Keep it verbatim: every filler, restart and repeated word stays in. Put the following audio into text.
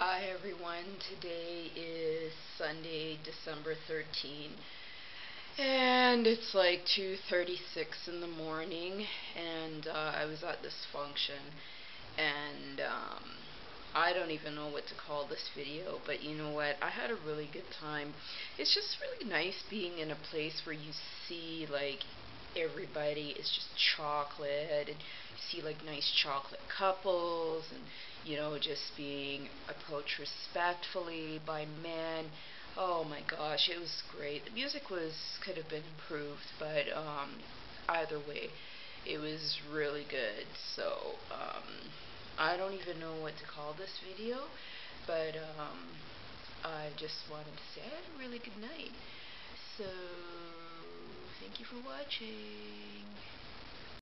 Hi everyone, today is Sunday, December thirteenth, and it's like two thirty-six in the morning, and uh, I was at this function, and um, I don't even know what to call this video, but you know what, I had a really good time. It's just really nice being in a place where you see, like, everybody is just chocolate, and you see like nice chocolate couples, and you know, just being approached respectfully by men. Oh my gosh, it was great. The music was could have been improved, but um, either way, it was really good. So um, I don't even know what to call this video, but um, I just wanted to say I had a really good night. So. Thank you for watching.